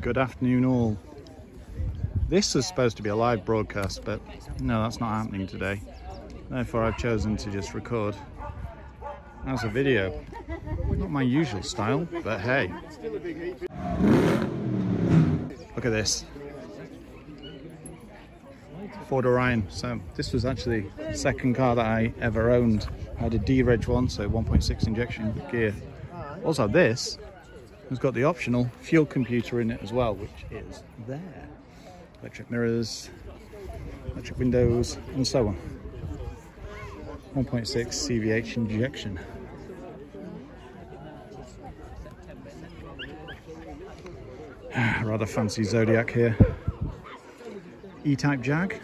Good afternoon all. This was supposed to be a live broadcast, but no, that's not happening today. Therefore, I've chosen to just record as a video. Not my usual style, but hey. Look at this. Ford Orion. So this was actually the second car that I ever owned. I had a D-Reg one, so 1.6 injection gear. Also this has got the optional fuel computer in it as well, which is there. Electric mirrors, electric windows, and so on. 1.6 CVH injection. Rather fancy Zodiac here. E-Type Jag.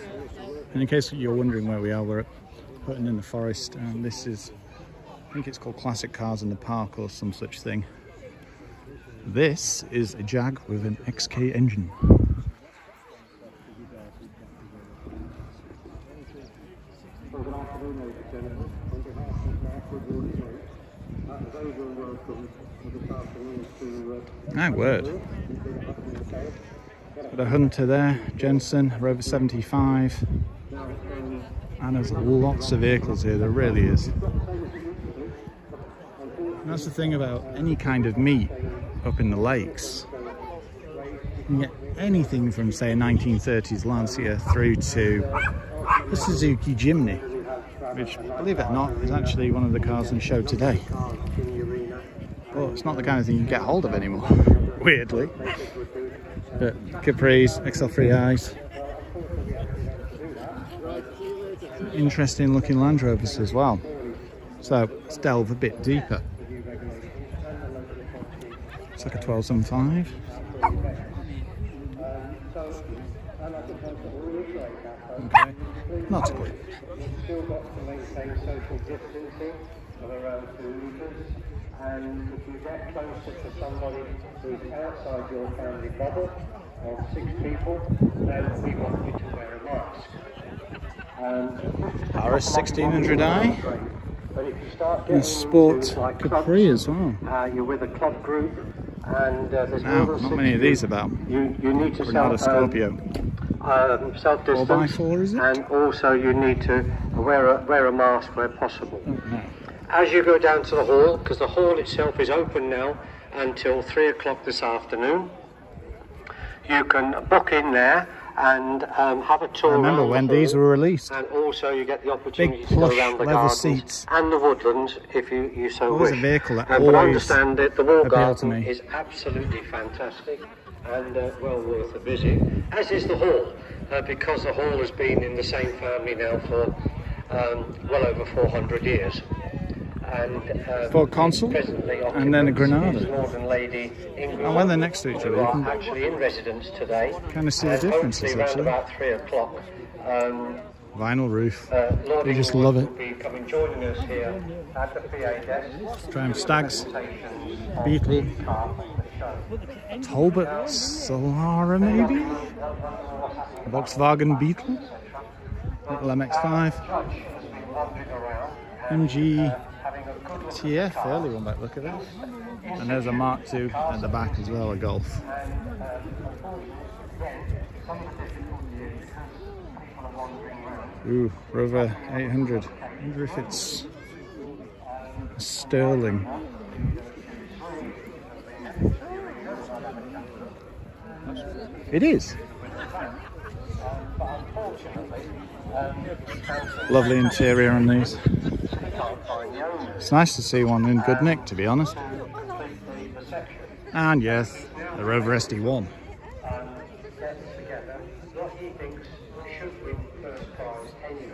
And in case you're wondering where we are, we're at Hutton in the Forest, and this is, I think it's called Classic Cars in the Park or some such thing. This is a Jag with an XK engine. My word. Got a Hunter there, Jensen, Rover 75. And there's lots of vehicles here, there really is. And that's the thing about any kind of meat up in the lakes. You can get anything from, say, a 1930s Lancia through to the Suzuki Jimny, which, believe it or not, is actually one of the cars on show today. But it's not the kind of thing you can get hold of anymore, weirdly. But Capri's, XL3Is. Interesting looking Land Rovers as well. So let's delve a bit deeper. It's like a 1275. Okay, not too good. And if you get closer to somebody who is outside your family bubble of 6 people, then we want you to wear a mask. RS1600i and Sport like Capri clubs, as well. You're with a club group, and there's no, not many of these about. You need to sell a Scorpio. Self-distance, and also you need to wear a mask where possible. Okay. As you go down to the hall, because the hall itself is open now until 3 o'clock this afternoon, you can book in there and have a tour. I remember when these were released. And also you get the opportunity to go around the gardens seats. And the woodlands if you so wish. A vehicle that always understand it, the wall garden is absolutely fantastic and well worth a visit, as is the hall, because the hall has been in the same family now for well over 400 years. And, for consul and then a Granada. And when they're next to each other, you can actually in residence today. Kind of see the differences actually. About 3 o'clock. Vinyl roof. We just love it. Triumph Stags, Beetle, Talbot, Solara maybe, Volkswagen Beetle, little MX-5, MG. TF early one back, look at that. And there's a Mark II at the back as well, a Golf. Ooh, Rover 800. I wonder if it's a Sterling. It is. Lovely interior on these. It's nice to see one in good nick, to be honest. And yes, the Rover SD1.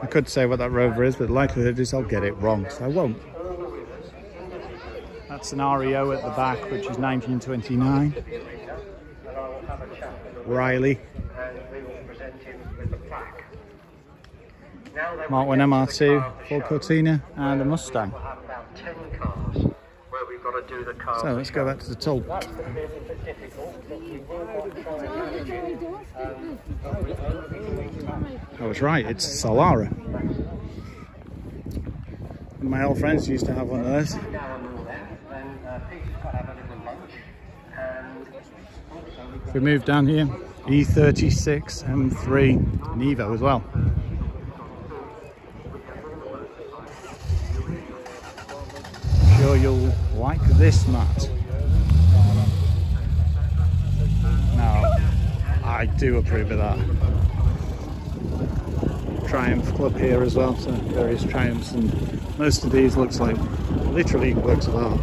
I could say what that Rover is, but the likelihood is I'll get it wrong, so I won't. That's an REO at the back, which is 1929. Riley. Mark 1 MR2, Ford Cortina, and a Mustang. So let's go back to the toll. I was right, it's Solara. My old friends used to have one of those. If we move down here, E36 M3 Nevo as well. I'm sure you'll like this, Matt. Now, I do approve of that. Triumph Club here as well, so various Triumphs, and most of these looks like literally works of art.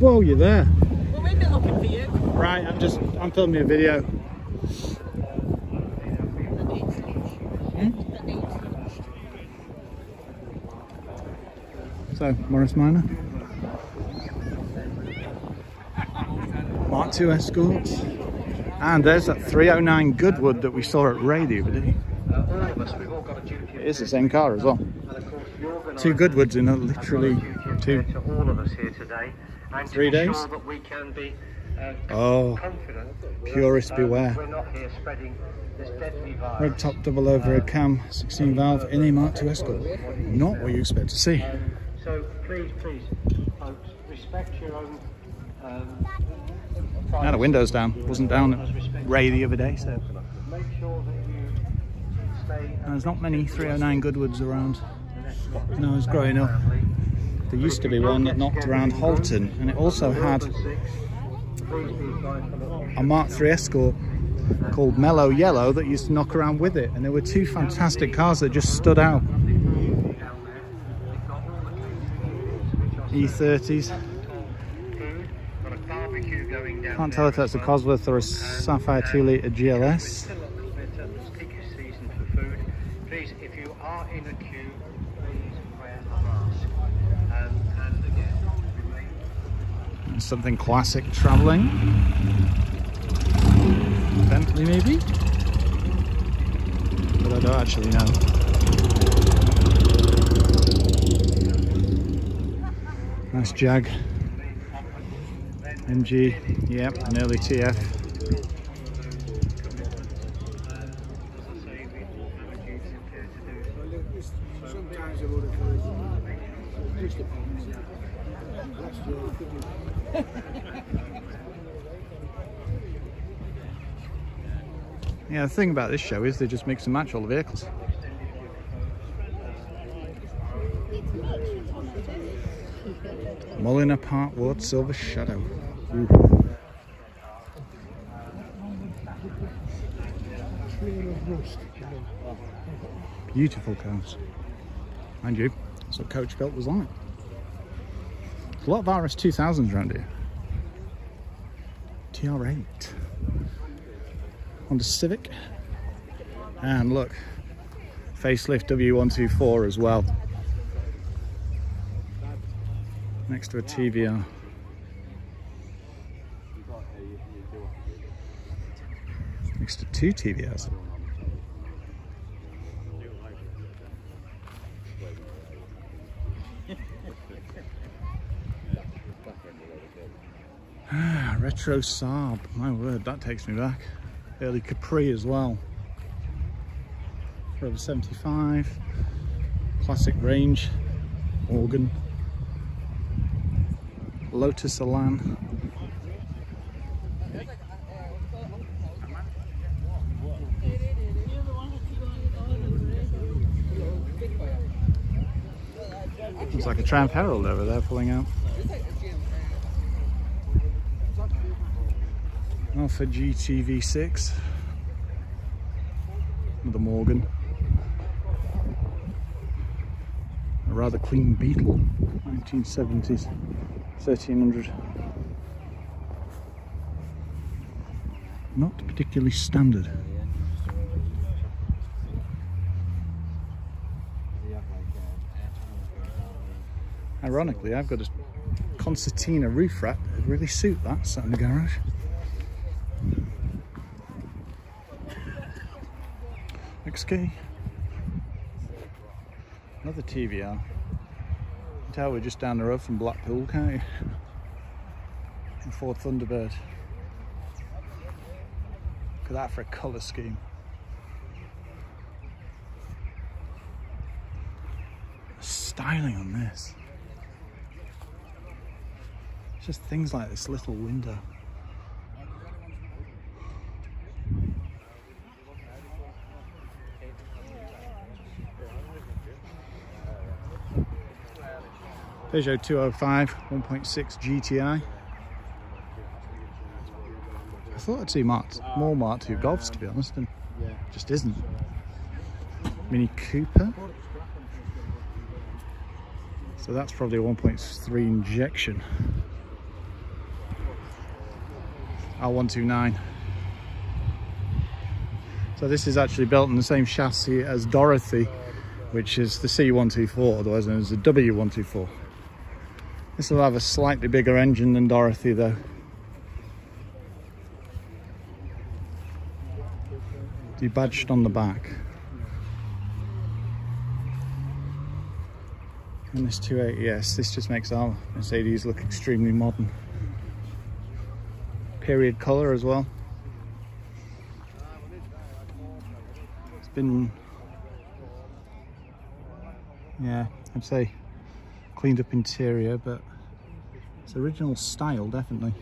Whoa, you're there. Well, we've been looking for you. Right, I'm filming a video. So, Morris Minor. Mark II Escorts. And there's that 309 Goodwood that we saw at Ray the other day. It is the same car as well. Two Goodwoods in a literally three days. Sure that we can be, confident that purists beware. We're not here spreading this deadly virus. Red top double overhead cam, 16 valve, in a Mark II Escort. Not what you expect to see. So please, please, folks, respect your own. Now the window's down. Wasn't down at Ray the other day, so. Make sure that you stay. And there's not many 309 Goodwoods around. When I was growing up, there used to be one that knocked around Halton, and it also had a Mark III Escort called Mellow Yellow that used to knock around with it, and there were two fantastic cars that just stood out. E30s. Can't tell if that's a Cosworth or a Sapphire 2-litre GLS. Something classic travelling. Bentley maybe? But I don't actually know. Nice Jag. MG, yep, an early TF. Yeah, the thing about this show is they just mix and match all the vehicles. Mulliner Park Ward Silver Shadow. Ooh. Beautiful cars. Mind you, that's what Coach Belt was like. A lot of RS 2000s around here. TR8. Honda Civic. And look, facelift W124 as well. Next to a TVR. Next to two TVRs. Retro Saab, my word, that takes me back. Early Capri as well. Forever 75. Classic range. Organ. Lotus Elan. Looks like a Triumph Herald over there pulling out. Alpha GTV6. Another Morgan. A rather clean Beetle. 1970s. 1300. Not particularly standard. Ironically, I've got a concertina roof rack that would really suit that sat in the garage. XK. Another TVR. You can tell we're just down the road from Blackpool, can't you? and Ford Thunderbird. Look at that for a colour scheme. The styling on this. It's just things like this little window. Peugeot 205 1.6 GTI. I thought I'd see more Mark II Golfs, to be honest, and just isn't. Mini Cooper. So that's probably a 1.3 injection. R129. So this is actually built in the same chassis as Dorothy, which is the C124, otherwise known as the W124. This will have a slightly bigger engine than Dorothy though. Debadged on the back. And this 280S, this just makes our Mercedes look extremely modern. Period colour as well. It's been, yeah, I'd say cleaned up interior, but it's original style, definitely.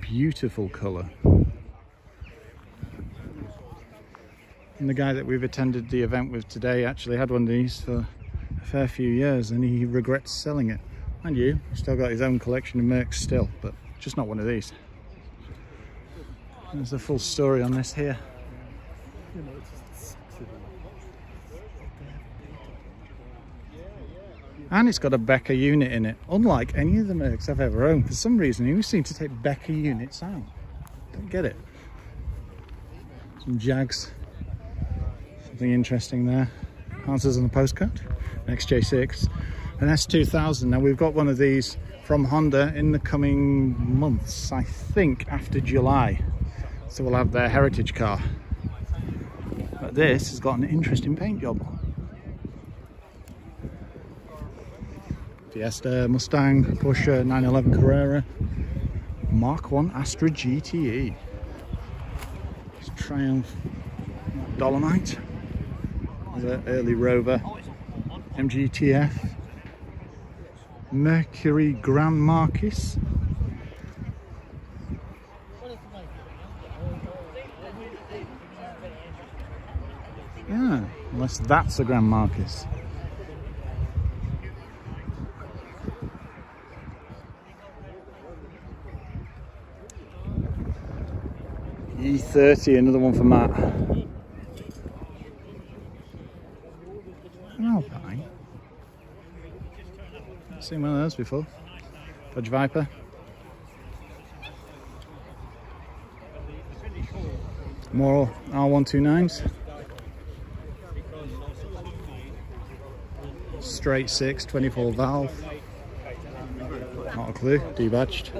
Beautiful colour. And the guy that we've attended the event with today actually had one of these for a fair few years and he regrets selling it. Mind you, he's still got his own collection of Mercs still, but just not one of these. There's a full story on this here. And it's got a Becker unit in it, unlike any of the Mercs I've ever owned. For some reason, you seem to take Becker units out. Don't get it. Some Jags. Something interesting there. Answers on the postcard. An XJ6. An S2000. Now, we've got one of these from Honda in the coming months, I think, after July. So we'll have their heritage car. But this has got an interesting paint job. Fiesta, Mustang, Porsche 911 Carrera, Mark 1 Astra GTE, Triumph Dolomite, the early Rover, MGTF, Mercury Grand Marquis, yeah, unless that's a Grand Marquis. E30, another one for Matt. An Alpine. I've seen one of those before. Dodge Viper. More R129s. Straight 6, 24 valve. Not a clue, debadged.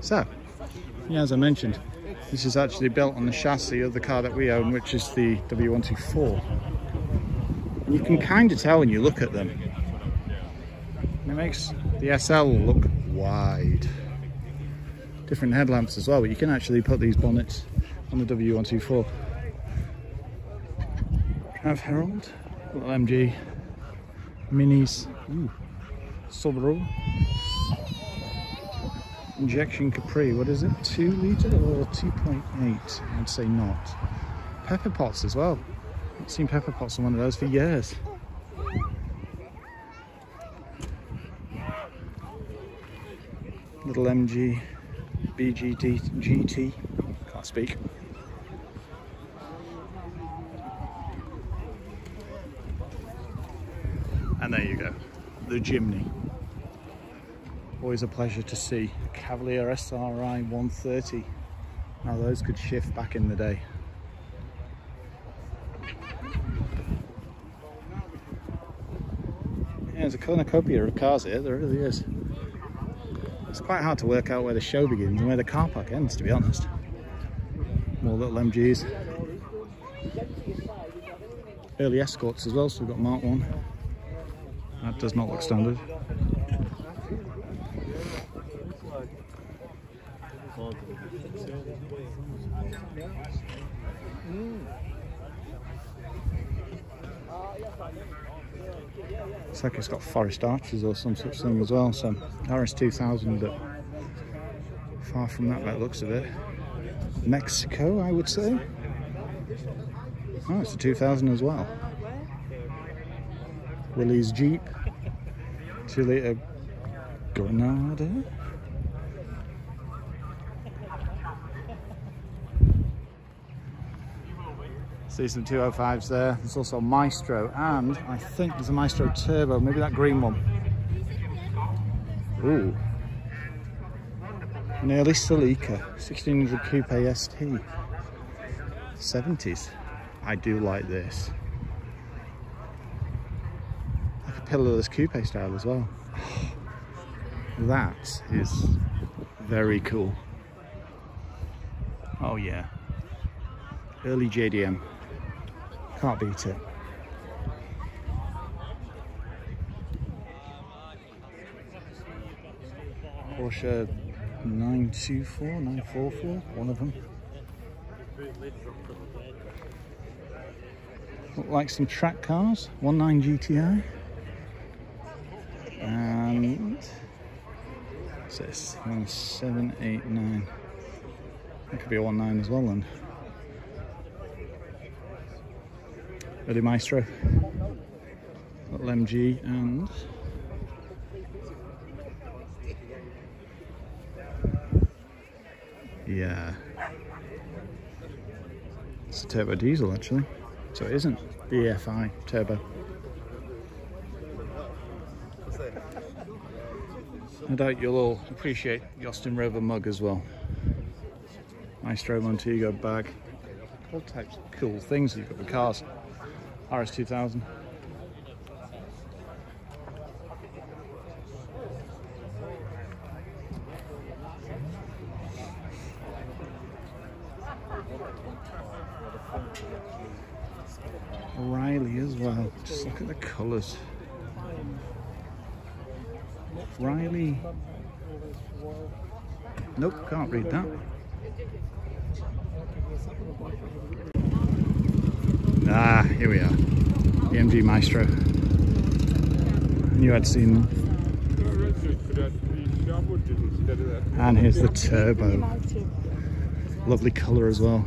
So, yeah, as I mentioned, this is actually built on the chassis of the car that we own, which is the W124. And you can kind of tell when you look at them. And it makes the SL look wide. Different headlamps as well, but you can actually put these bonnets on the W124. Trav Herald, little MG. Minis, ooh, Subaru, Injection Capri, what is it, 2 litre or 2.8, I'd say not. Pepper pots as well, I've seen pepper pots on one of those for years. Little MG, BGD, GT, can't speak. And there you go, the Jimny. Always a pleasure to see. Cavalier SRI 130. Now those could shift back in the day. Yeah, there's a cornucopia of cars here, there really is. It's quite hard to work out where the show begins and where the car park ends, to be honest. Well, little MGs. Early escorts as well, so we've got Mark 1. That does not look standard. It's like it's got forest arches or some such thing as well, so RS 2000, but far from that by the looks of it. Mexico, I would say. Oh, it's a 2000 as well. Willie's Jeep, 2 litre Granada. See some 205s there. There's also a Maestro, and I think there's a Maestro Turbo, maybe that green one. Ooh. An early Celica, 1600 Coupe ST. 70s. I do like this. Like a pillarless coupe style as well. That is very cool. Oh yeah. Early JDM. Can't beat it. Porsche 924, 944, one of them. Look like some track cars, 19 GTI. And what's this? 789. That could be a 19 as well then. Early Maestro, little MG, and yeah, it's a turbo diesel actually, so it isn't EFI turbo. No doubt you'll all appreciate the Austin Rover mug as well. Maestro Montego bag, all types of cool things you've got with cars. RS 2000. Riley as well. Just look at the colours. Riley. Nope, can't read that. Ah, here we are. The MG Maestro. I knew I'd seen them. And here's the turbo. Lovely colour as well.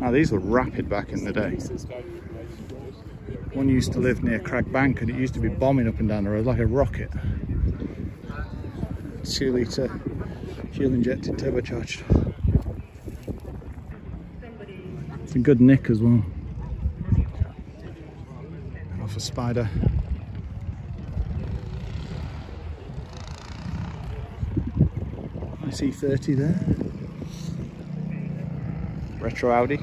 Now these were rapid back in the day. One used to live near Crag Bank, and it used to be bombing up and down the road like a rocket. 2 litre fuel injected turbocharged. It's a good nick as well. Off a Spider. I see 30 there. Retro Audi.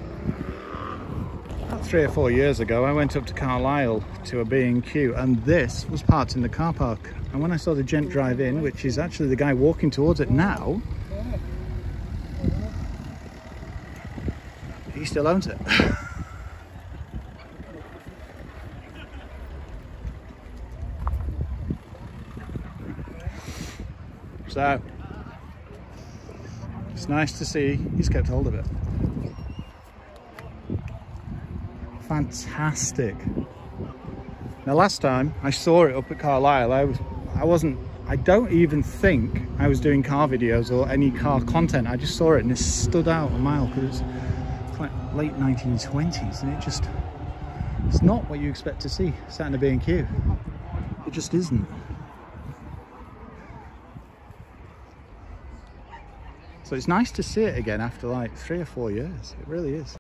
About 3 or 4 years ago, I went up to Carlisle to a B&Q, and this was parked in the car park. And when I saw the gent drive in, which is actually the guy walking towards it now, he still owns it. So it's nice to see he's kept hold of it. Fantastic. Now last time I saw it up at Carlisle, I don't even think I was doing car videos or any car content. I just saw it and it stood out a mile because late 1920s, and it just, it's not what you expect to see sat in a B&Q. It just isn't. So it's nice to see it again after like 3 or 4 years. It really is.